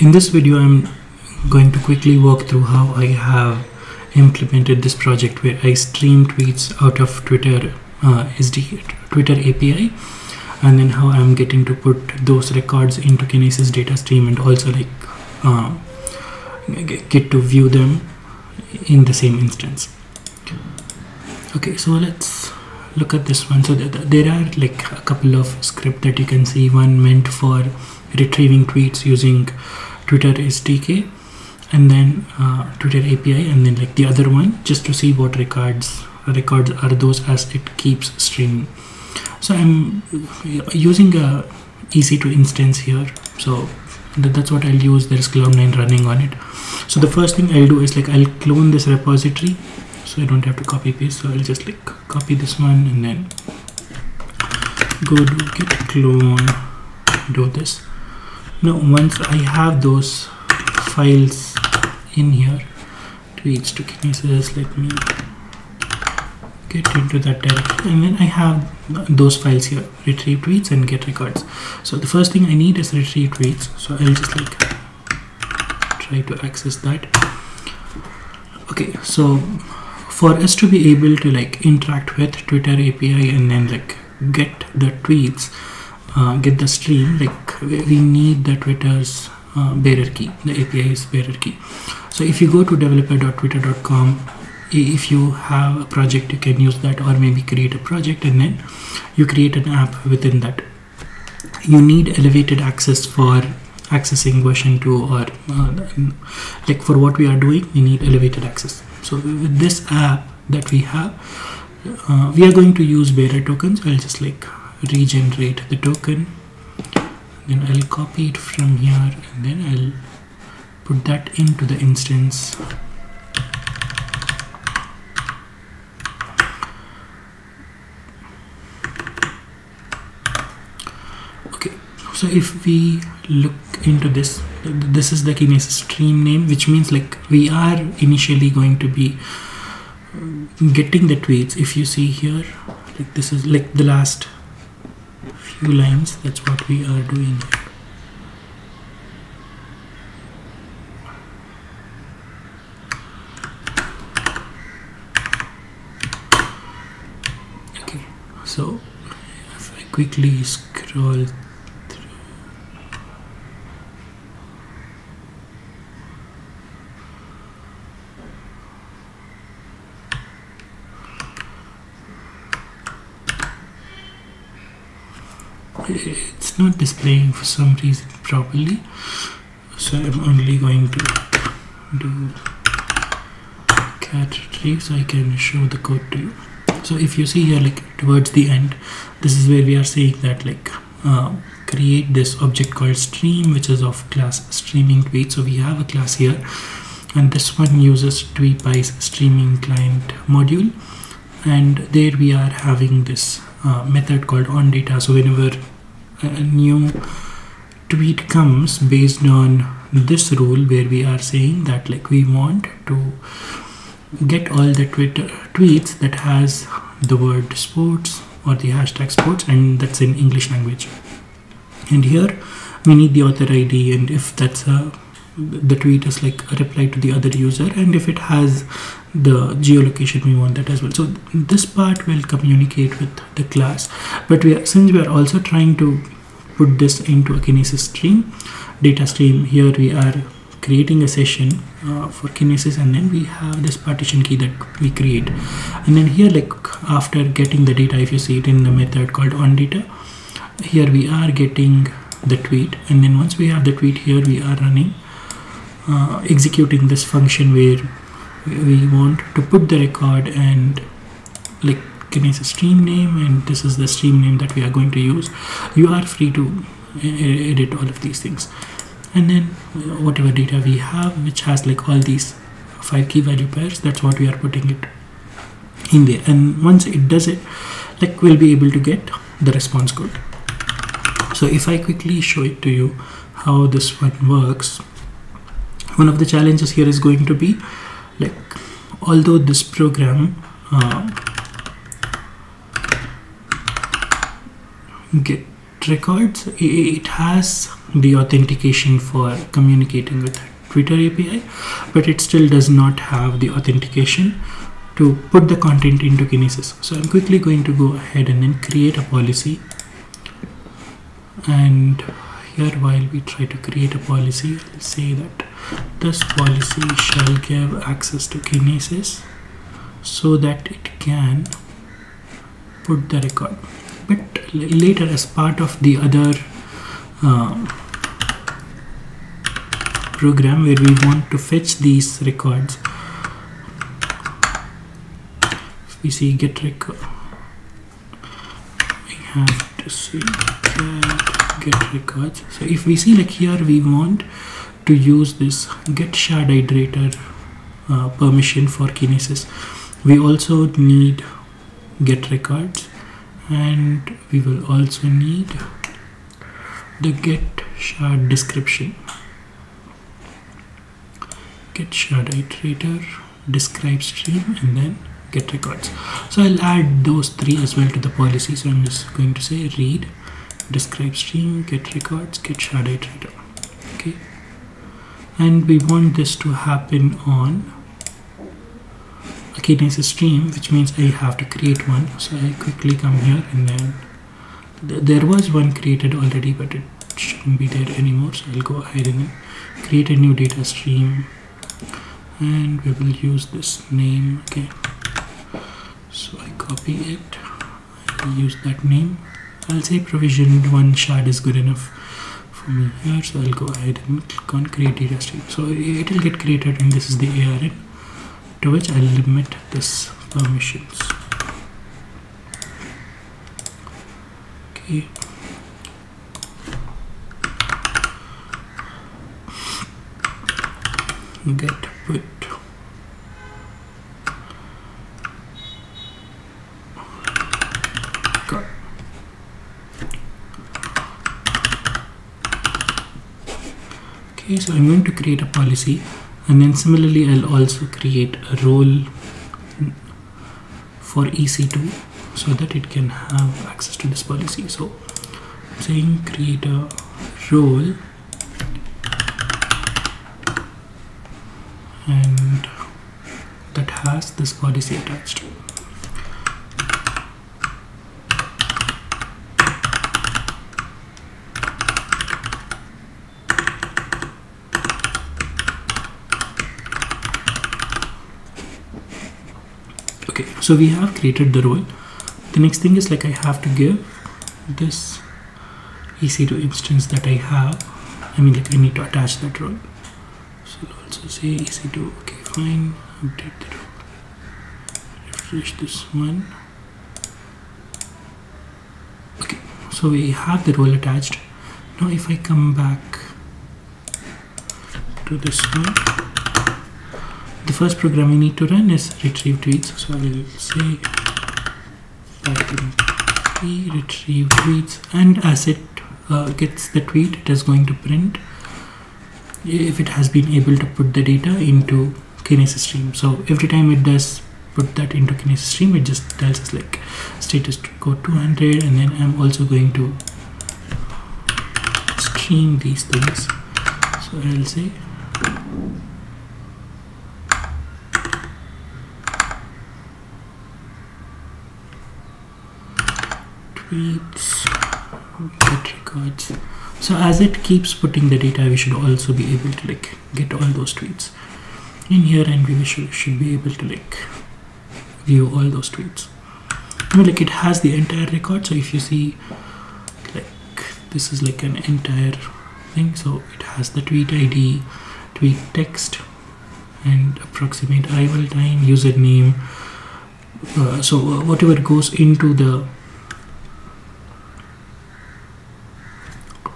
In this video, I'm going to quickly walk through how I have implemented this project where I stream tweets out of Twitter SDK, Twitter API, and then how I'm getting to put those records into Kinesis data stream and also like get to view them in the same instance. Okay, so let's look at this one. So there are like a couple of scripts that you can see. One meant for retrieving tweets using Twitter SDK, and then Twitter API, and then like the other one just to see what records are those as it keeps streaming. So I'm using a EC2 instance here, so that's what I'll use. There's Cloud9 running on it. So the first thing I'll do is like I'll clone this repository, so I don't have to copy paste. So I'll just like copy this one and then go do git clone, do this. Now once I have those files in here, tweets to Kinesis, let me get into that directory, and then I have those files here, retrieve tweets and get records. So the first thing I need is retrieve tweets, so I'll just like try to access that. Okay, so for us to be able to like interact with Twitter API and then like get the tweets, get the stream, like we need the Twitter's bearer key. The API is bearer key. So if you go to developer.twitter.com, if you have a project, you can use that, or maybe create a project and then you create an app within that. You need elevated access for accessing version 2, or like for what we are doing, we need elevated access. So with this app that we have, we are going to use bearer tokens. I'll just like regenerate the token, then I'll copy it from here and then I'll put that into the instance. Okay, so if we look into this, this is the Kinesis stream name, which means like we are initially going to be getting the tweets. If you see here, like this is like the last few lines, that's what we are doing here. Okay, so if I quickly scroll through, it's not displaying for some reason properly, so I'm only going to do cat retrieve so I can show the code to you. So if you see here, like towards the end, this is where we are saying that like create this object called stream, which is of class streaming tweet. So we have a class here, and this one uses TweetBy's streaming client module, and there we are having this method called onData. So whenever a new tweet comes, based on this rule where we are saying that like we want to get all the Twitter tweets that has the word sports or the hashtag sports, and that's in English language, and here we need the author ID, and if that's the tweet is like a reply to the other user, and if it has the geolocation, we want that as well. So this part will communicate with the class, but we are, since we are also trying to put this into a Kinesis stream data stream, here we are creating a session for Kinesis, and then we have this partition key that we create, and then here like after getting the data, if you see it in the method called onData, here we are getting the tweet, and then once we have the tweet, here we are running executing this function where we want to put the record and like Kinesis stream name, and this is the stream name that we are going to use. You are free to edit all of these things, and then whatever data we have which has like all these 5 key value pairs, that's what we are putting it in there, and once it does it, like we'll be able to get the response code. So if I quickly show it to you how this one works. One of the challenges here is going to be like, although this program get records, it has the authentication for communicating with Twitter API, but it still does not have the authentication to put the content into Kinesis. So I'm quickly going to go ahead and then create a policy. And here, while we try to create a policy, I'll say that this policy shall give access to Kinesis so that it can put the record. But later, as part of the other program where we want to fetch these records, if we see get record, we have to see get records. So if we see like here, we want to use this get shard iterator permission for Kinesis. We also need get records, and we will also need the get shard description. Get shard iterator, describe stream, and then get records. So I'll add those three as well to the policy. So I'm just going to say read describe stream, get records, get shard iterator. Okay, and we want this to happen on a Kinesis stream, which means I have to create one. So I quickly come here, and then there was one created already, but it shouldn't be there anymore. So I'll go ahead and create a new data stream, and we will use this name. Okay, so I copy it, I use that name. I'll say provisioned one shard is good enough for me here. So I'll go ahead and click on create data stream. So it will get created, and this is the ARN to which I'll limit this permissions. Okay. Get put. So I'm going to create a policy, and then similarly I'll also create a role for EC2 so that it can have access to this policy. So I'm saying create a role, and that has this policy attached. So we have created the role. The next thing is like I have to give this EC2 instance that I have. I mean, like I need to attach that role. So I'll also say EC2. Okay, fine. Update the role. Refresh this one. Okay, so we have the role attached. Now, if I come back to this one, the first program we need to run is retrieve tweets. So I will say retrieve tweets, and as it gets the tweet, it is going to print if it has been able to put the data into Kinesis stream. So every time it does put that into Kinesis stream, it just tells us like status code 200, and then I'm also going to stream these things. So I'll say get records. So as it keeps putting the data, we should also be able to like get all those tweets in here, and we should be able to like view all those tweets. I mean, like it has the entire record. So if you see like this is like an entire thing, so it has the tweet ID, tweet text, and approximate arrival time, username, so whatever goes into the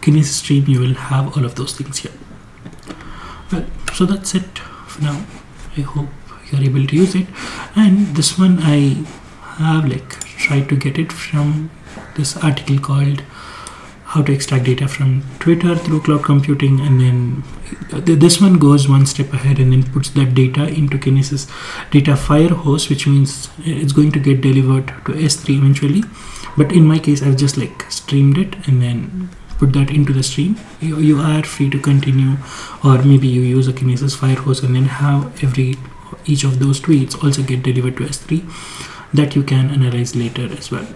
Kinesis stream, you will have all of those things here. Well, so that's it for now. I hope you're able to use it. And this one I have like tried to get it from this article called How to Extract Data from Twitter Through Cloud Computing, and then this one goes one step ahead and then puts that data into Kinesis Data Firehose, which means it's going to get delivered to S3 eventually. But in my case, I've just like streamed it and then put that into the stream, you are free to continue. Or maybe you use a Kinesis Firehose and then have each of those tweets also get delivered to S3, that you can analyze later as well.